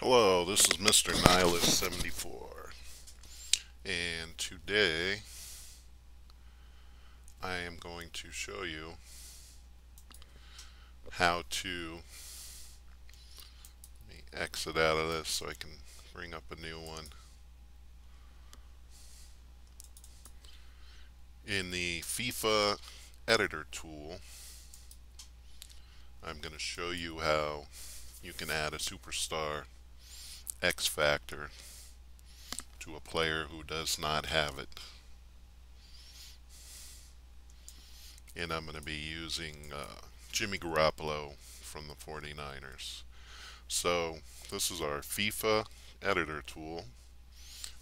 Hello, this is MrNihilist74, and today I am going to show you how to, let me exit out of this so I can bring up a new one. In the FIFA editor tool, I'm going to show you how you can add a Superstar X Factor to a player who does not have it. And I'm going to be using Jimmy Garoppolo from the 49ers. So this is our FIFA editor tool,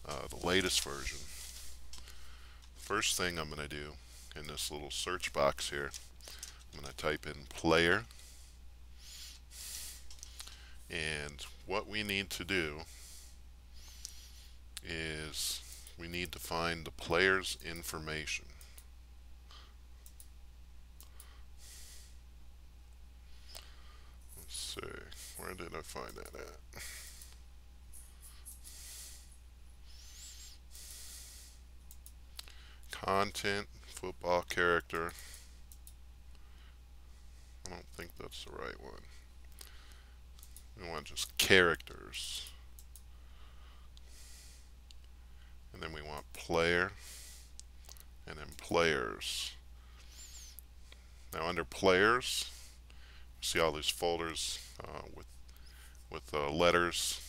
the latest version. First thing I'm going to do in this little search box here, I'm going to type in player. And what we need to do is we need to find the player's information. Let's see, where did I find that at? Content, football character. I don't think that's the right one. We want just characters, and then we want player, and then players. Now under players, you see all these folders with letters,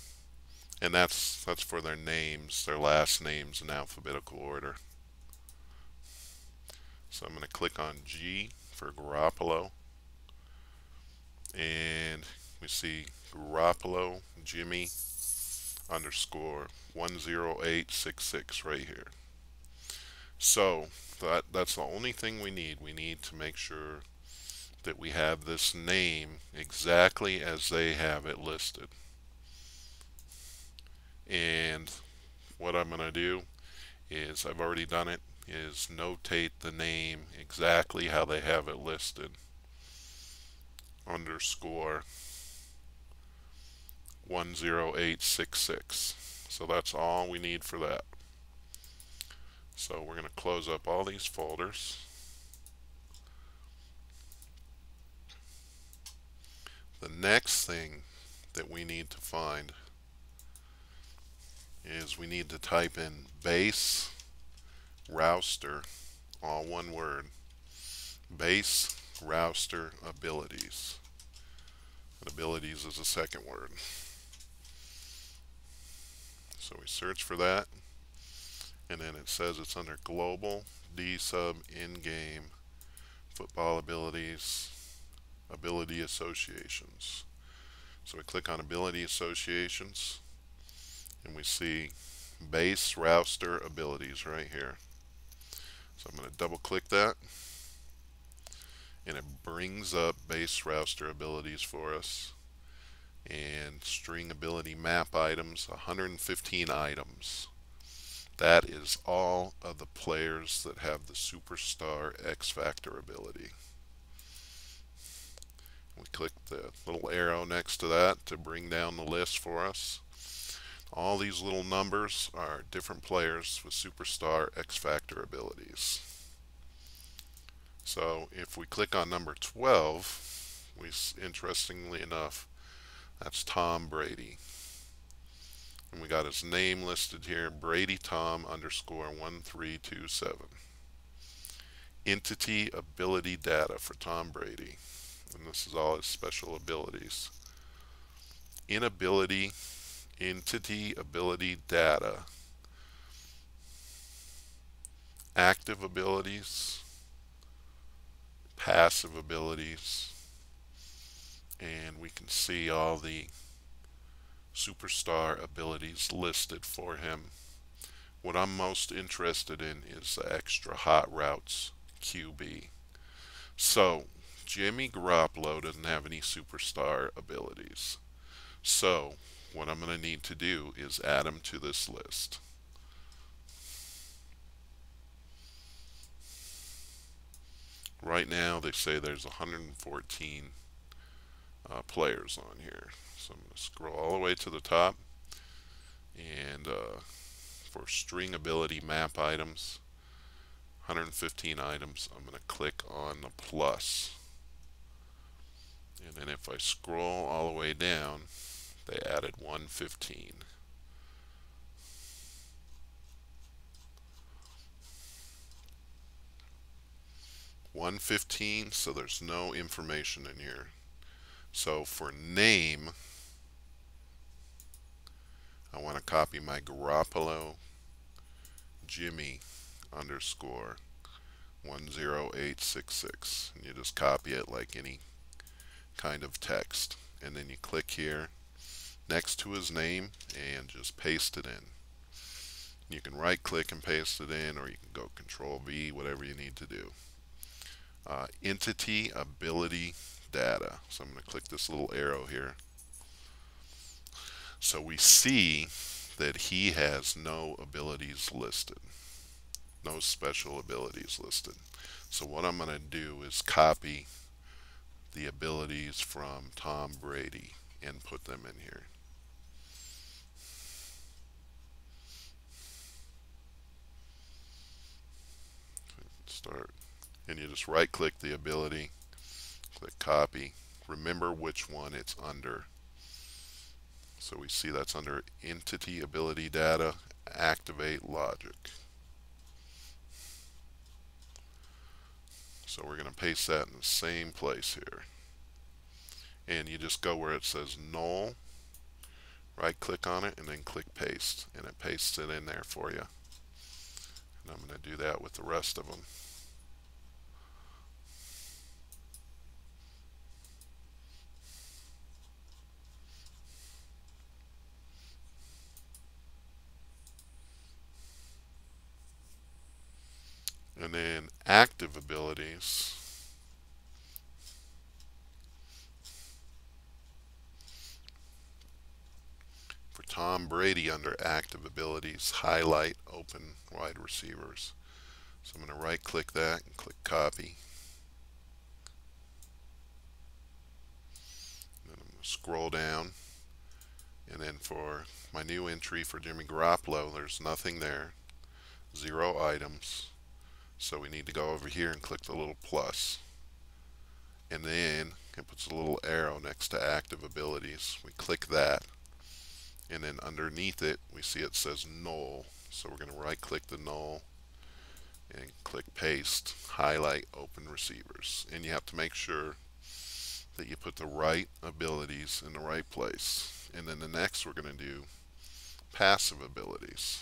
and that's for their names, their last names in alphabetical order. So I'm going to click on G for Garoppolo, and we see Garoppolo Jimmy underscore 10866 right here. So that's the only thing we need. We need to make sure that we have this name exactly as they have it listed. And what I'm going to do is, I've already done it, is notate the name exactly how they have it listed. Underscore 10866. So that's all we need for that. So we're going to close up all these folders. The next thing that we need to find is we need to type in base roster, all one word, base roster abilities. And abilities is the second word. So we search for that, and then it says it's under global D sub in-game football abilities, ability associations. So we click on ability associations, and we see base roster abilities right here. So I'm going to double click that, and it brings up base roster abilities for us. And string ability map items, 115 items. That is all of the players that have the Superstar X Factor ability. We click the little arrow next to that to bring down the list for us. All these little numbers are different players with Superstar X Factor abilities. So if we click on number 12, we, interestingly enough, that's Tom Brady. And we got his name listed here, Brady Tom underscore 1327. Entity ability data for Tom Brady. And this is all his special abilities. Inability, entity ability data. Active abilities, passive abilities. And we can see all the Superstar abilities listed for him. What I'm most interested in is the extra hot routes QB. So Jimmy Garoppolo doesn't have any Superstar abilities. So what I'm going to need to do is add him to this list. Right now they say there's 114 players on here. So I'm going to scroll all the way to the top, and for string ability map items, 115 items, I'm going to click on the plus. And then if I scroll all the way down, they added 115. So there's no information in here. So for name, I want to copy my Garoppolo Jimmy underscore 10866, and you just copy it like any kind of text, and then you click here next to his name and just paste it in. You can right click and paste it in, or you can go Control V, whatever you need to do. Entity ability data. So I'm going to click this little arrow here. So we see that he has no abilities listed, no special abilities listed. So what I'm going to do is copy the abilities from Tom Brady and put them in here. Start. And you just right click the ability, click copy, remember which one it's under. So we see that's under entity ability data, activate logic. So we're going to paste that in the same place here. And you just go where it says null, right click on it, and then click paste, and it pastes it in there for you. And I'm going to do that with the rest of them. And then active abilities, for Tom Brady under active abilities, highlight open wide receivers. So I'm going to right click that and click copy. And then I'm going to scroll down, and then for my new entry for Jimmy Garoppolo, there's nothing there, 0 items. So we need to go over here and click the little plus, and then it puts a little arrow next to active abilities. We click that, and then underneath it we see it says null, so we're going to right click the null and click paste, highlight open receivers. And you have to make sure that you put the right abilities in the right place. And then the next we're going to do passive abilities.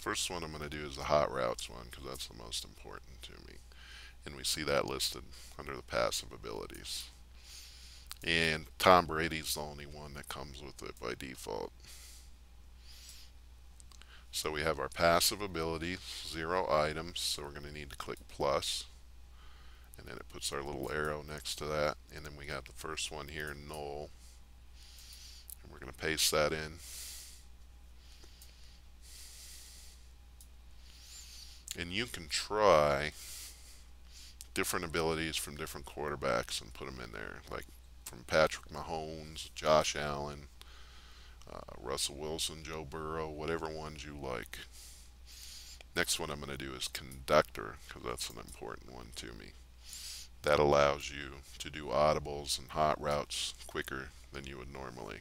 First one I'm going to do is the hot routes one, because that's the most important to me. And we see that listed under the passive abilities. And Tom Brady's the only one that comes with it by default. So we have our passive ability, 0 items, so we're going to need to click plus. And then it puts our little arrow next to that. And then we got the first one here, null. And we're going to paste that in. And you can try different abilities from different quarterbacks and put them in there, like from Patrick Mahomes, Josh Allen, Russell Wilson, Joe Burrow, whatever ones you like. Next one I'm going to do is conductor, because that's an important one to me. That allows you to do audibles and hot routes quicker than you would normally.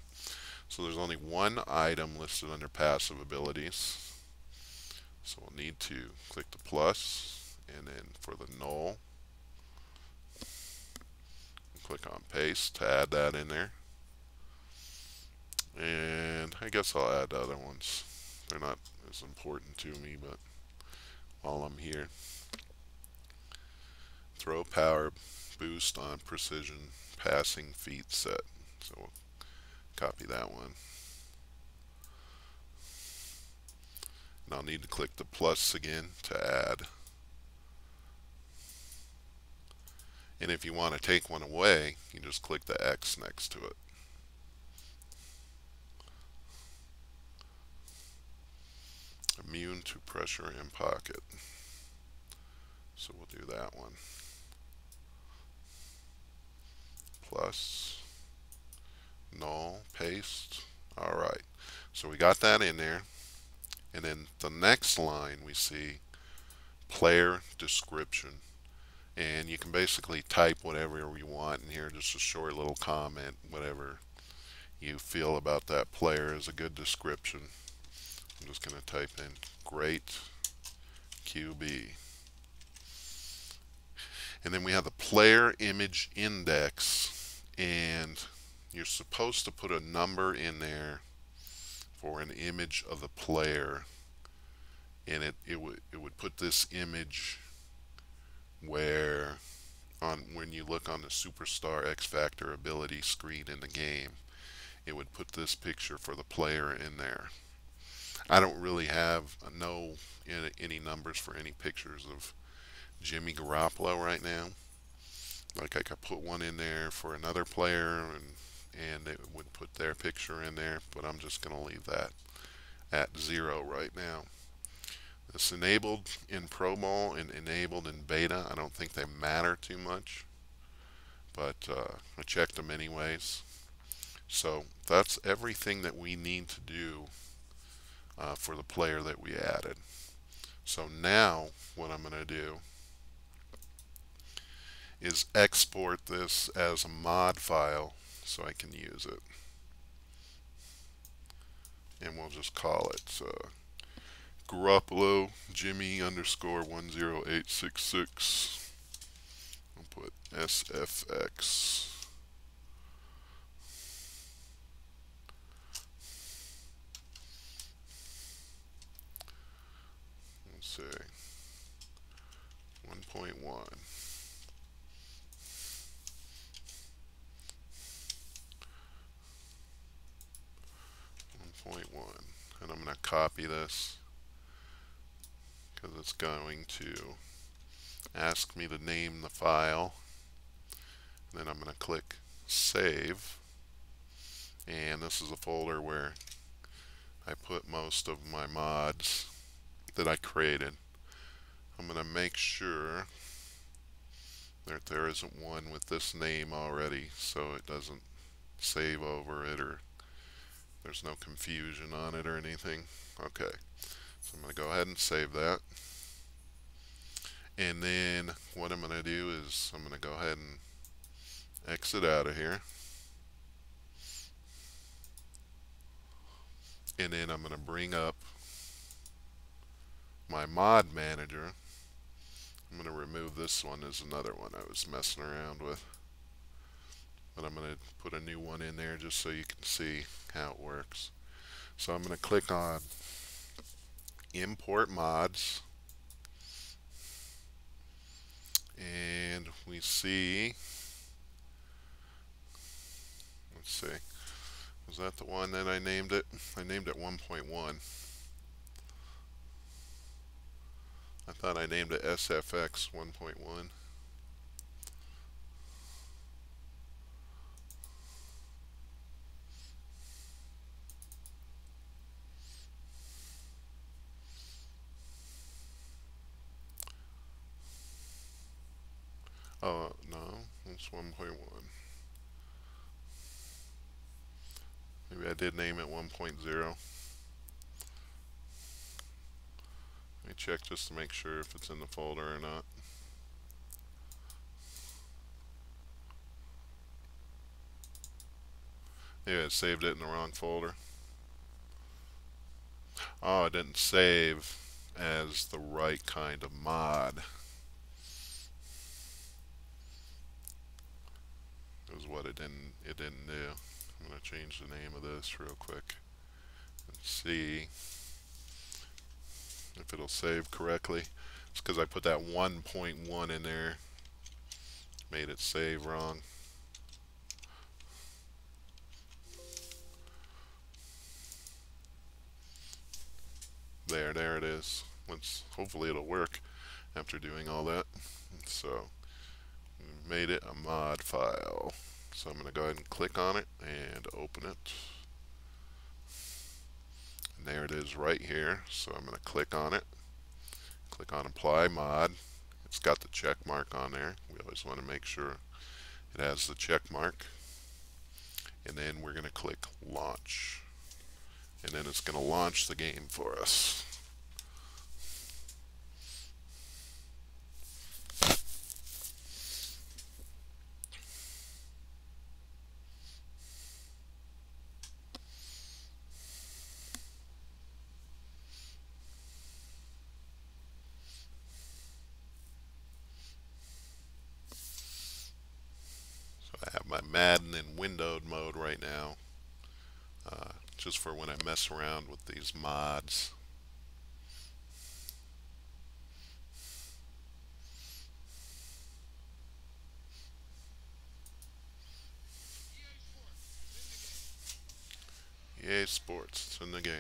So there's only one item listed under passive abilities. So we'll need to click the plus, and then for the null, click on paste to add that in there. And I guess I'll add the other ones. They're not as important to me, but while I'm here, throw power boost on precision passing feet set. So we'll copy that one. And I'll need to click the plus again to add. And if you want to take one away, you just click the X next to it. Immune to pressure in pocket. So we'll do that one. Plus, null, paste. All right. So we got that in there. And then the next line we see player description. And you can basically type whatever you want in here, just a short little comment, whatever you feel about that player is a good description. I'm just going to type in great QB. And then we have the player image index, and you're supposed to put a number in there for an image of the player, and it would put this image where when you look on the Superstar X Factor ability screen in the game, it would put this picture for the player in there. I don't really have any numbers for any pictures of Jimmy Garoppolo right now. Like, I could put one in there for another player, and it would put their picture in there, but I'm just going to leave that at 0 right now. It's enabled in Pro Bowl and enabled in beta. I don't think they matter too much, but I checked them anyways. So that's everything that we need to do for the player that we added. So now what I'm going to do is export this as a mod file so I can use it. And we'll just call it Garoppolo Jimmy _ 10866. I'll put SFX. Say 1.1. And I'm going to copy this because it's going to ask me to name the file. And then I'm going to click save, and this is a folder where I put most of my mods that I created. I'm going to make sure that there isn't one with this name already, so it doesn't save over it or there's no confusion on it or anything. Okay, so I'm going to go ahead and save that. And then what I'm going to do is I'm going to go ahead and exit out of here. And then I'm going to bring up my mod manager. I'm going to remove this one. There's another one I was messing around with, but I'm going to put a new one in there just so you can see how it works. So I'm going to click on import mods, and we see, let's see, was that the one that I named it? I named it 1.1. I thought I named it SFX 1.1. Oh, no, it's 1.1. Maybe I did name it 1.0. Let me check just to make sure if it's in the folder or not. Yeah, it saved it in the wrong folder. Oh, it didn't save as the right kind of mod, is what it didn't do. I'm going to change the name of this real quick and see if it'll save correctly. It's because I put that 1.1 in there, made it save wrong. There it is. Hopefully it'll work after doing all that. So we made it a mod file. So I'm going to go ahead and click on it and open it. And there it is right here. So I'm going to click on it, click on apply mod, It's got the check mark on there. We always want to make sure it has the check mark. And then we're going to click launch. And then it's going to launch the game for us. Madden in windowed mode right now, just for when I mess around with these mods. EA Sports, it's in the game.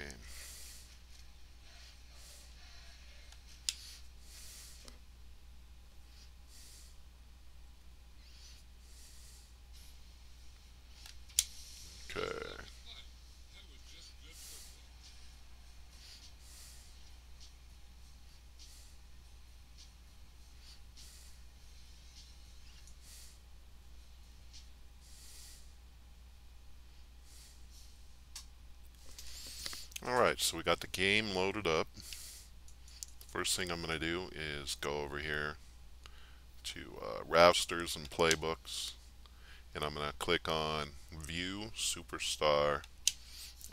Alright, so we got the game loaded up. First thing I'm going to do is go over here to Rosters and Playbooks, and I'm going to click on View Superstar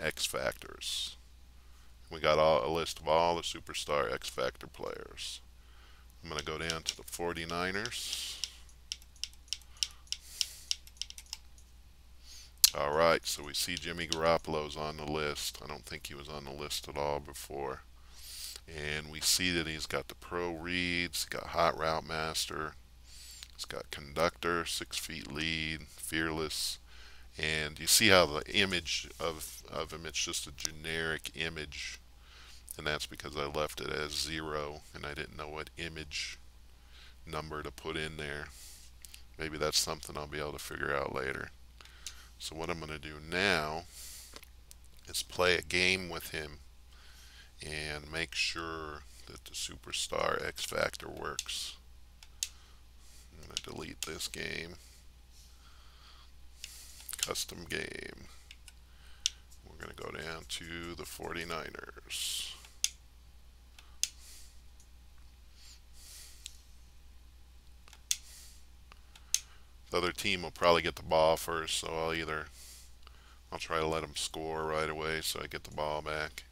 X Factors. We got a list of all the Superstar X Factor players. I'm going to go down to the 49ers. Alright, so we see Jimmy Garoppolo's on the list. I don't think he was on the list at all before. And we see that he's got the pro reads, he's got hot route master, he's got conductor, 6 feet lead, fearless. And you see how the image of him, it's just a generic image. And that's because I left it as 0 and I didn't know what image number to put in there. Maybe that's something I'll be able to figure out later. So what I'm going to do now is play a game with him and make sure that the Superstar X Factor works. I'm going to delete this game. Custom game. We're going to go down to the 49ers. The other team will probably get the ball first, so I'll try to let them score right away so I get the ball back.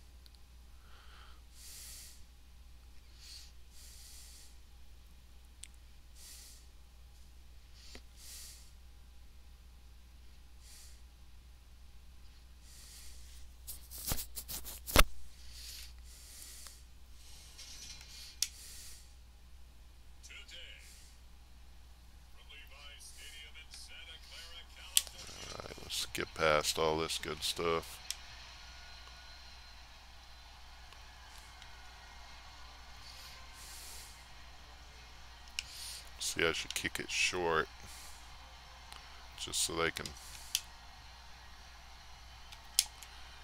Get past all this good stuff. See, I should kick it short just so they can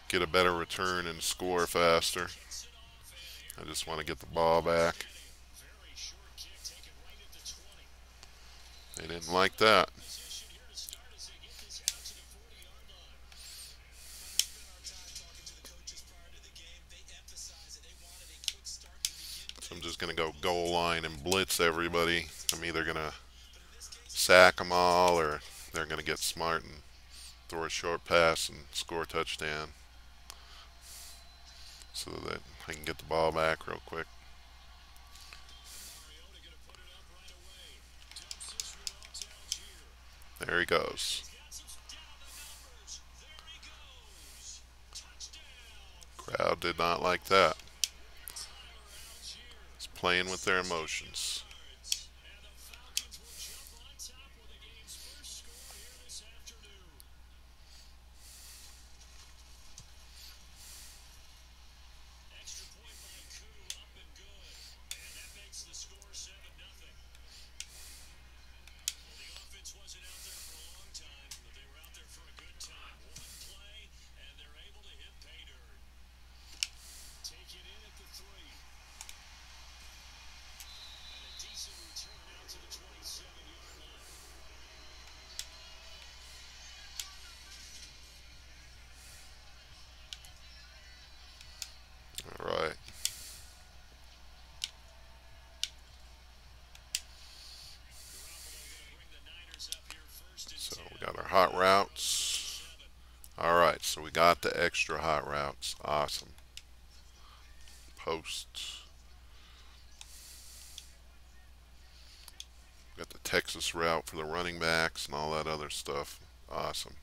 get a better return and score faster. I just want to get the ball back. They didn't like that. I'm just going to go goal line and blitz everybody. I'm either going to sack them all or they're going to get smart and throw a short pass and score a touchdown so that I can get the ball back real quick. There he goes. Crowd did not like that. Playing with their emotions. hot routes. Alright, so we got the extra hot routes. Awesome. Post. Got the Texas route for the running backs and all that other stuff. Awesome.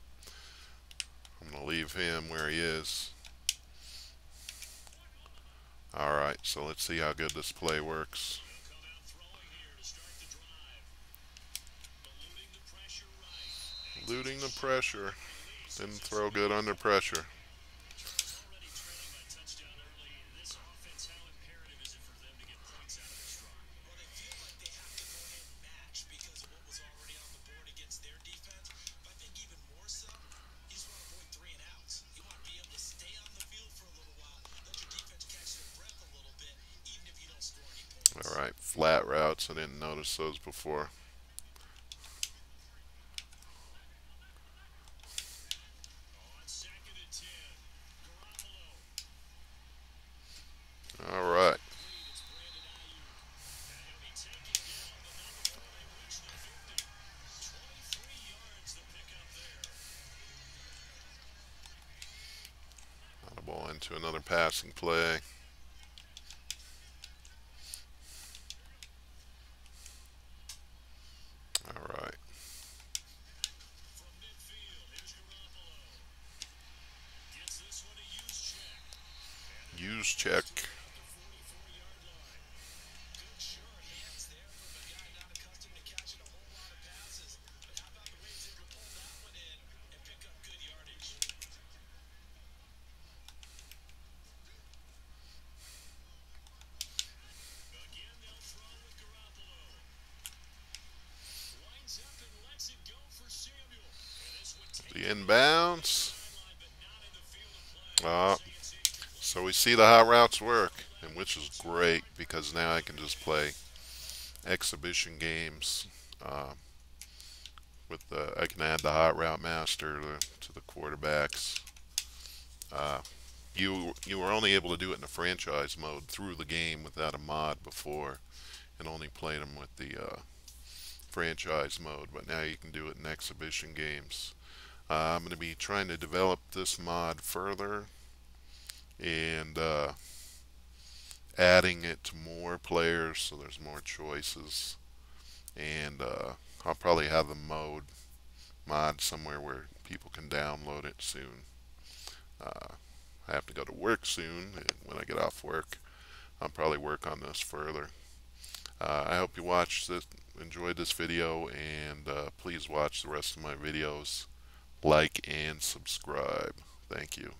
I'm going to leave him where he is. Alright, so let's see how good this play works. Eluding the pressure. Didn't throw good under pressure. Alright, flat routes. I didn't notice those before. Alright. Not a ball into another passing play. Check. The inbounds. So we see the hot routes work, and which is great because now I can just play exhibition games. I can add the hot route master to the quarterbacks. You were only able to do it in the franchise mode through the game without a mod before, and only played them with the franchise mode. But now you can do it in exhibition games. I'm going to be trying to develop this mod further, and adding it to more players so there's more choices, and I'll probably have the mod somewhere where people can download it soon. I have to go to work soon, and when I get off work I'll probably work on this further. I hope you enjoyed this video, and please watch the rest of my videos, like and subscribe. Thank you.